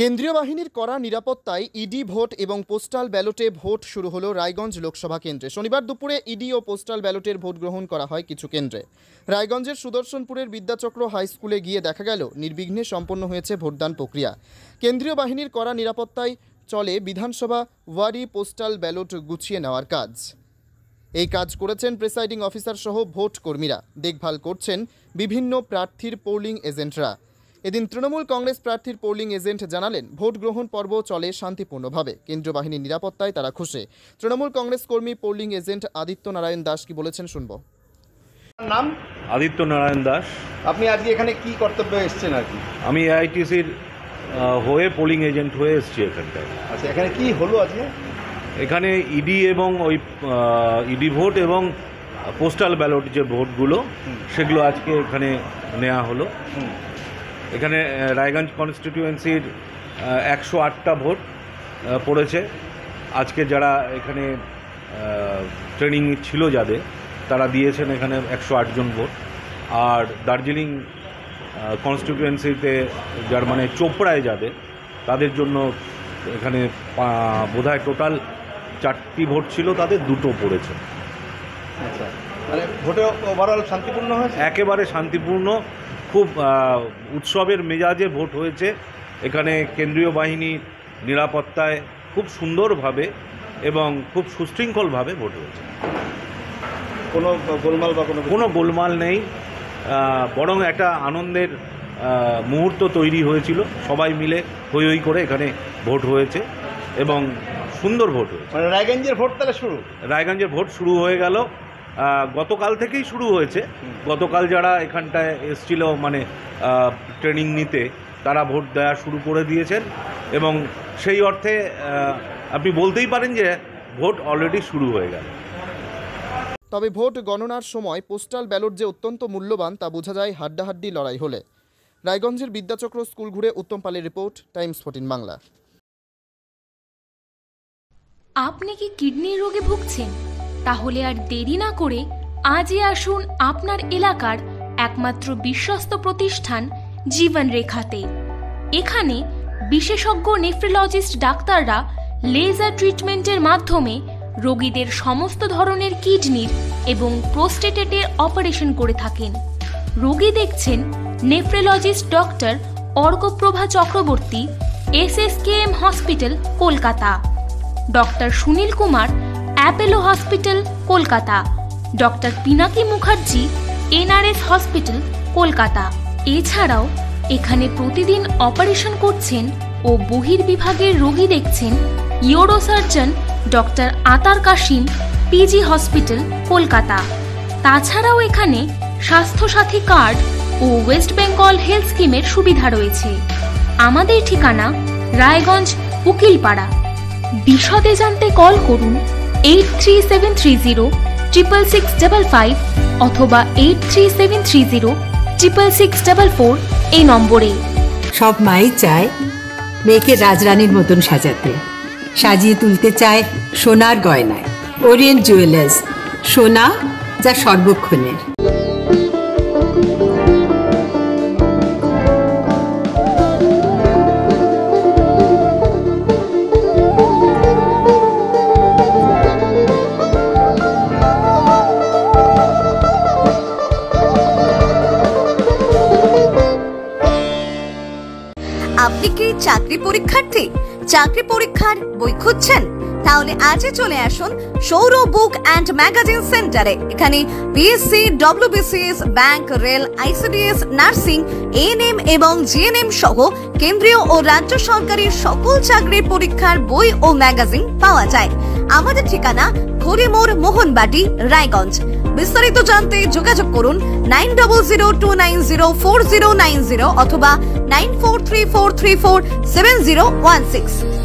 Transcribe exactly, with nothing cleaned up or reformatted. কেন্দ্রীয় বাহিনীর কড়া নিরাপত্তায় ইডি ভোট এবং পোস্টাল ব্যালটে ভোট শুরু হলো রায়গঞ্জ লোকসভা কেন্দ্রে। শনিবার দুপুরে ইডি ও পোস্টাল ব্যালটের ভোট গ্রহণ করা হয় কিছু কেন্দ্রে। রায়গঞ্জের সুদর্শনপুরের বিদ্যাচক্র হাই স্কুলে গিয়ে দেখা গেল নির্বিঘ্নে সম্পন্ন হয়েছে ভোটদান প্রক্রিয়া। কেন্দ্রীয় বাহিনীর কড়া নিরাপত্তায় চলে বিধানসভা ওয়ারি পোস্টাল ব্যালট গুছিয়ে নেওয়ার কাজ। এই কাজ করেছেন প্রিসাইডিং অফিসার সহ ভোট কর্মীরা, দেখভাল করছেন বিভিন্ন প্রার্থীর পোলিং এজেন্টরা। এদিন তৃণমূল কংগ্রেস প্রার্থীর পোলিং এজেন্ট জানালেন, ভোট গ্রহণ পর্ব চলে শান্তিপূর্ণভাবে, কেন্দ্রীয় বাহিনীর নিরাপত্তায় তারা খুশি। তৃণমূল কংগ্রেস কর্মী পোলিং এজেন্ট আদিত্য নারায়ণ দাস কি বলেছেন শুনবো। নাম আদিত্য নারায়ণ দাস। আপনি আজকে এখানে কি কর্তব্য এসেছেন? আর কি আমি এআইটিসির হয়ে পোলিং এজেন্ট হয়ে এসেছি এখানটায়। আচ্ছা, এখানে কি হলো আজকে? এখানে ইডি এবং ওই ইডি ভোট এবং পোস্টাল ব্যালট যে ভোটগুলো সেগুলো আজকে এখানে নেওয়া হলো। এখানে রায়গঞ্জ কনস্টিটিউয়েন্সির একশো আটটা ভোট পড়েছে। আজকে যারা এখানে ট্রেনিং ছিল যাদের, তারা দিয়েছেন এখানে একশো আটজন ভোট। আর দার্জিলিং কনস্টিটিউয়েন্সিতে যার মানে চোপড়ায় যাদের, তাদের জন্য এখানে বোধহয় টোটাল চারটি ভোট ছিল, তাদের দুটো পড়েছে। আচ্ছা, মানে ভোটে ওভারঅল শান্তিপূর্ণ হয়েছে? একেবারে শান্তিপূর্ণ, খুব উৎসবের মেজাজে ভোট হয়েছে। এখানে কেন্দ্রীয় বাহিনীর নিরাপত্তায় খুব সুন্দরভাবে এবং খুব সুশৃঙ্খলভাবে ভোট হয়েছে। কোনো গোলমাল বা কোনো কোনো গোলমাল নেই, বরং একটা আনন্দের মুহূর্ত তৈরি হয়েছিল। সবাই মিলে হই হই করে এখানে ভোট হয়েছে এবং সুন্দর ভোট হয়েছে। রায়গঞ্জের ভোট তাহলে শুরু? রায়গঞ্জের ভোট শুরু হয়ে গেল, গতকাল থেকেই শুরু হয়েছে। গতকাল যারা এখানটায় এসেছিল মানে ট্রেনিং নিতে, তারা ভোট দেওয়া শুরু করে দিয়েছেন এবং সেই অর্থে আপনি বলতেই পারেন যে ভোট অলরেডি শুরু হয়ে গেল। তবে ভোট গণনার সময় পোস্টাল ব্যালট যে অত্যন্ত মূল্যবান তা বোঝা যায় হাড্ডাহাড্ডি লড়াই হলে। রায়গঞ্জের বিদ্যাচক্র স্কুল ঘুরে উত্তম পালের রিপোর্ট, টাইমস ফোরটিন বাংলা। আপনি কি কিডনির রোগে ভুগছেন? তাহলে আর দেরি না করে আজই আসুন আপনার এলাকার একমাত্র বিশ্বস্ত প্রতিষ্ঠান জীবন রেখাতে। এখানে বিশেষজ্ঞ নেফ্রোলজিস্ট ডাক্তাররা লেজার ট্রিটমেন্টের মাধ্যমে রোগীদের সমস্ত ধরনের কিডনির এবং প্রোস্টেটেটের অপারেশন করে থাকেন। রোগী দেখছেন nephrologist doctor Arkaprabha Chakraborty, SSKM hospital Kolkata. Doctor Sunil Kumar, Apollo hospital Kolkata. Doctor Pinaki Mukherjee, NRS hospital Kolkata. এছাড়াও এখানে প্রতিদিন অপারেশন করছেন ও বহির্বিভাগের রোগী দেখছেন ইউরোসার্জন ডক্টর আতার কাশিম, পিজি হসপিটাল কলকাতা। তাছাড়াও এখানে স্বাস্থ্যসাথী কার্ড ও ওয়েস্ট বেঙ্গল হেলথ স্কিমের সুবিধা রয়েছে। আমাদের ঠিকানা রায়গঞ্জ উকিলপাড়া। বিশদে জানতে কল করুন eight three seven three zero triple six double five অথবা eight three seven three zero triple six double four. এই নম্বরে সব মাই চায় মেয়েকে রাজরানীর মতন সাজাতে, সাজিয়ে তুলতে চায় সোনার গয়নায়। ওরিয়েন্ট জুয়েলার্স, সোনা যা সর্বক্ষণের। আপনি কি চাকরি পরীক্ষার্থী? চাকরি পরীক্ষার বই খুঁজছেন? তাহলে আজই চলে আসুন সৌর বুক অ্যান্ড ম্যাগাজিন সেন্টারে। এখানে BSc, WBCS, bank, rail, ICDS, nursing, ANM এবং জিএনএম সহ কেন্দ্রীয় ও রাজ্য সরকারের সকল চাকরির পরীক্ষার বই ও ম্যাগাজিন পাওয়া যায়। আমাদের ঠিকানা খড়িমোড়, মোহনবাটি, রায়গঞ্জ। বিস্তারিত জানতে যোগাযোগ করুন nine double zero two nine zero four zero nine zero অথবা nine four three four three four seven zero one six.